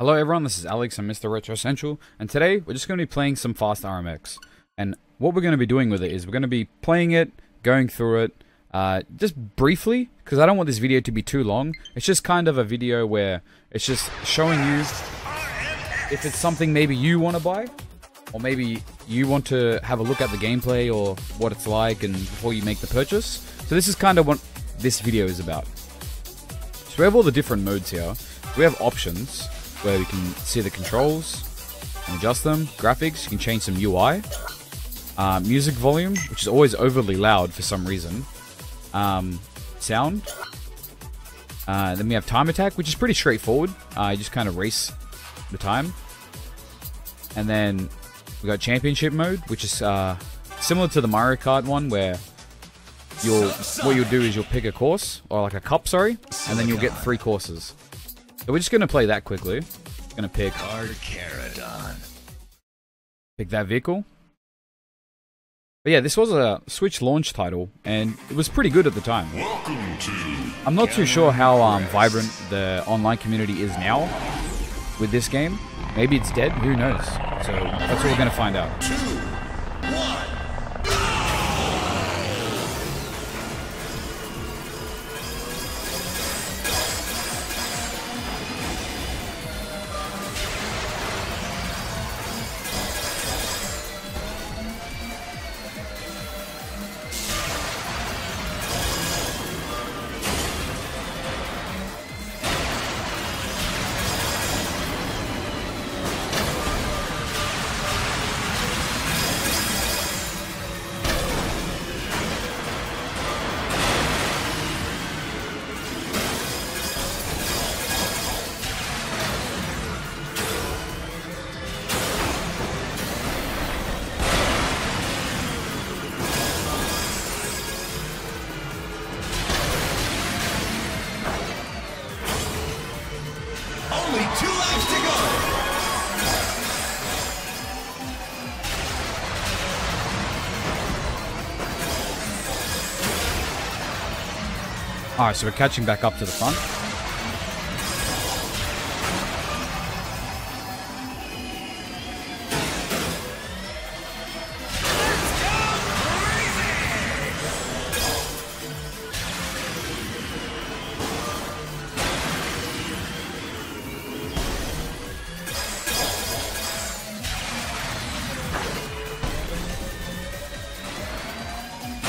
Hello everyone, this is Alex and MrRetroCentral, and today we're just going to be playing some Fast RMX. And what we're going to be doing with it is we're going to be playing it, going through it, just briefly, because I don't want this video to be too long. It's just kind of a video where it's just showing you if it's something maybe you want to buy, or maybe you want to have a look at the gameplay or what it's like and before you make the purchase. So this is kind of what this video is about. So we have all the different modes here. We have options, where we can see the controls and adjust them. Graphics, you can change some UI. Music volume, which is always overly loud for some reason. Sound. Then we have time attack, which is pretty straightforward. You just kind of race the time. And then we got championship mode, which is similar to the Mario Kart one, where what you'll do is you'll pick a course, or like a cup, sorry, and then you'll get 3 courses. So we're just going to play that quickly. Going to pick that vehicle. But yeah, this was a Switch launch title, and it was pretty good at the time. I'm not too sure how vibrant the online community is now with this game. Maybe it's dead, who knows? So that's what we're going to find out. Alright, so we're catching back up to the front.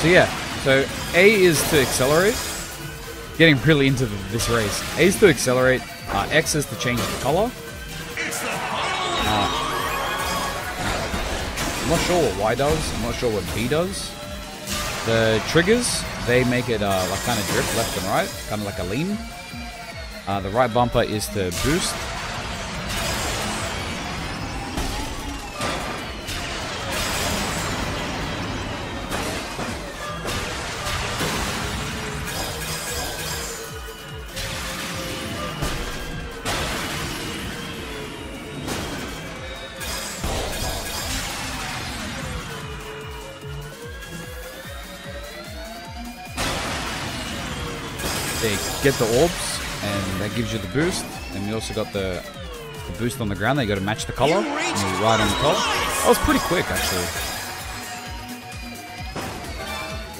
So yeah, so A is to accelerate. Getting really into this race. A is to accelerate, X is to change the color. I'm not sure what Y does, I'm not sure what B does. The triggers, they make it like kind of drift left and right, kind of like a lean. The right bumper is to boost. Get the orbs, and that gives you the boost. And you also got the boost on the ground. They got to match the color, and you ride on the top. That was pretty quick, actually.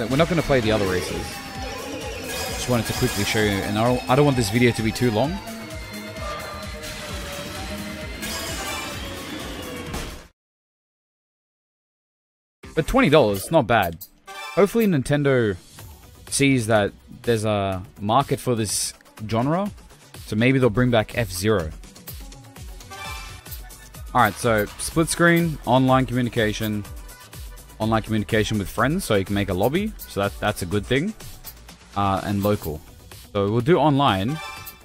We're not going to play the other races. Just wanted to quickly show you, and I don't want this video to be too long. But $20, not bad. Hopefully, Nintendo sees that there's a market for this genre, so maybe they'll bring back F-Zero. Alright, so split screen, online communication with friends, so you can make a lobby, so that's a good thing, and local. So we'll do online,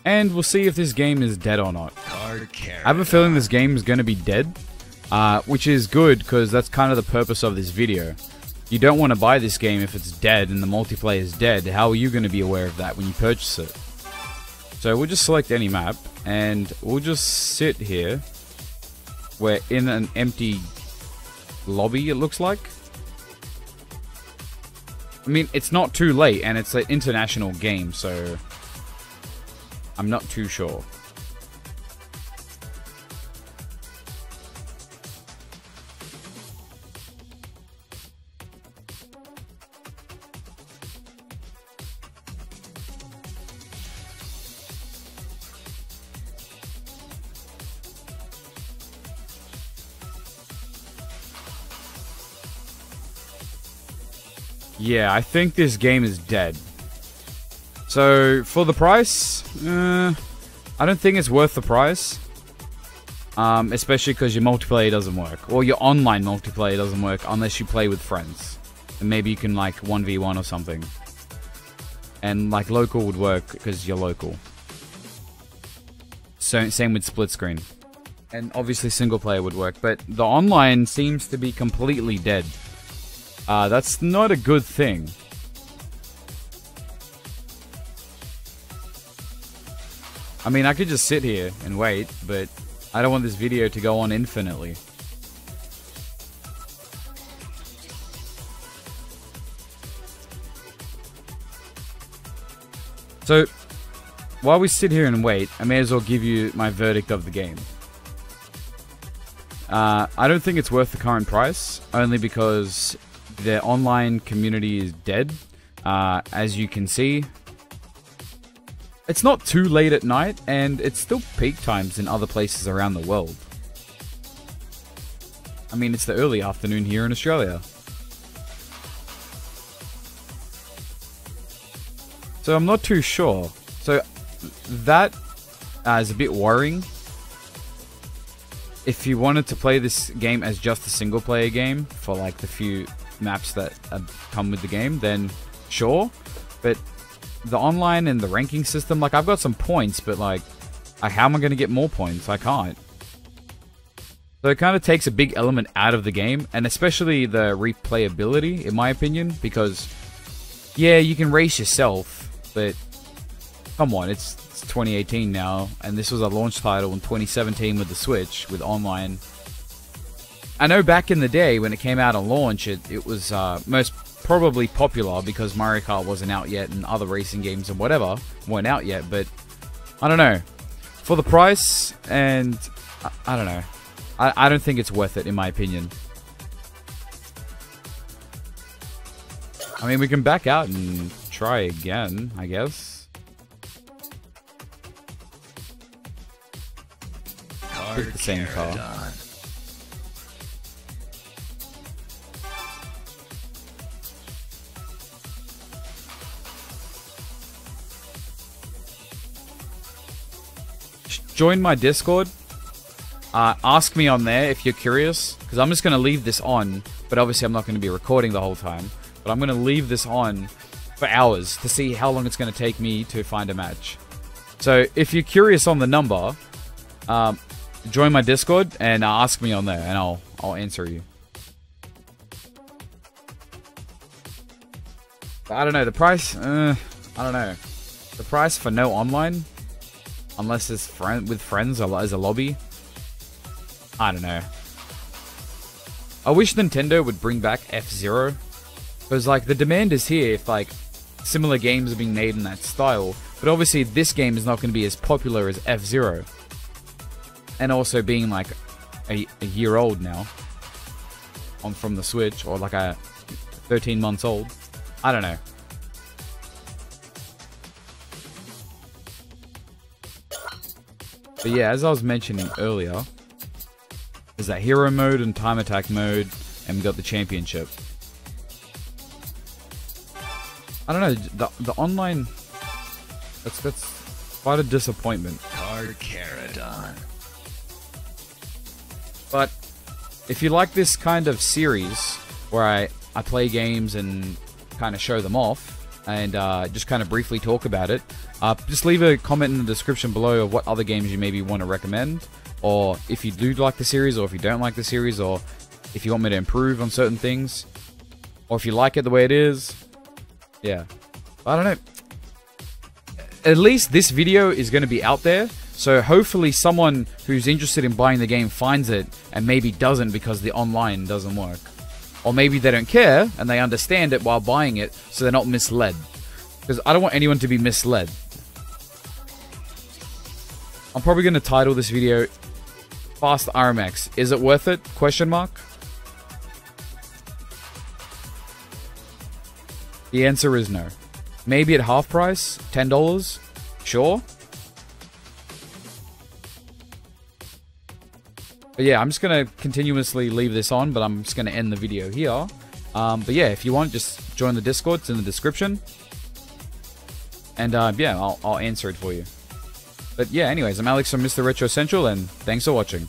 and we'll see if this game is dead or not. I have a feeling this game is going to be dead, which is good, because that's kind of the purpose of this video. You don't want to buy this game if it's dead and the multiplayer is dead. How are you going to be aware of that when you purchase it? So we'll just select any map, and we'll just sit here. We're in an empty lobby, it looks like. I mean, it's not too late, and it's an international game, so I'm not too sure. Yeah, I think this game is dead. So, for the price, I don't think it's worth the price. Especially because your multiplayer doesn't work. Or your online multiplayer doesn't work unless you play with friends. And maybe you can, like, 1v1 or something. And, like, local would work because you're local. So, same with split screen. And obviously single player would work. But the online seems to be completely dead. That's not a good thing. I mean, I could just sit here and wait, but I don't want this video to go on infinitely. So, while we sit here and wait, I may as well give you my verdict of the game. I don't think it's worth the current price, only because the online community is dead, as you can see. It's not too late at night, and it's still peak times in other places around the world. I mean, it's the early afternoon here in Australia. So I'm not too sure. So that is a bit worrying. If you wanted to play this game as just a single player game, for like the few maps that come with the game, then sure. But the online and the ranking system, like, I've got some points, but, like, how am I going to get more points? I can't. So it kind of takes a big element out of the game, and especially the replayability, in my opinion, because, yeah, you can race yourself, but come on, it's 2018 now, and this was a launch title in 2017 with the Switch, with online. I know back in the day, when it came out on launch, it was most probably popular because Mario Kart wasn't out yet and other racing games and whatever weren't out yet, but I don't know. For the price, and I don't know. I don't think it's worth it, in my opinion. I mean, we can back out and try again, I guess. It's the same car. Join my Discord, ask me on there if you're curious, because I'm just going to leave this on, but obviously I'm not going to be recording the whole time, but I'm going to leave this on for hours to see how long it's going to take me to find a match. So if you're curious on the number, join my Discord and ask me on there, and I'll answer you. But I don't know, the price, I don't know. The price for no online? Unless it's with friends or as a lobby. I don't know. I wish Nintendo would bring back F-Zero. Because, like, the demand is here if, like, similar games are being made in that style. But obviously this game is not going to be as popular as F-Zero. And also being, like, a year old now. On from the Switch. Or, like, a 13 months old. I don't know. But yeah, as I was mentioning earlier, there's that hero mode and time attack mode, and we got the championship. I don't know, the online, that's quite a disappointment. But if you like this kind of series where I play games and kind of show them off, and just kind of briefly talk about it, just leave a comment in the description below of what other games you maybe want to recommend, or if you do like the series, or if you don't like the series, or if you want me to improve on certain things, or if you like it the way it is. Yeah, I don't know. At least this video is going to be out there, so hopefully someone who's interested in buying the game finds it, and maybe doesn't because the online doesn't work. Or maybe they don't care, and they understand it while buying it, so they're not misled. Because I don't want anyone to be misled. I'm probably going to title this video, Fast RMX. Is it worth it? Question mark. The answer is no. Maybe at half price? $10? Sure. But yeah, I'm just going to continuously leave this on, but I'm just going to end the video here. But yeah, if you want, just join the Discord. It's in the description. And yeah, I'll answer it for you. But yeah, anyways, I'm Alex from MrRetroCentral, and thanks for watching.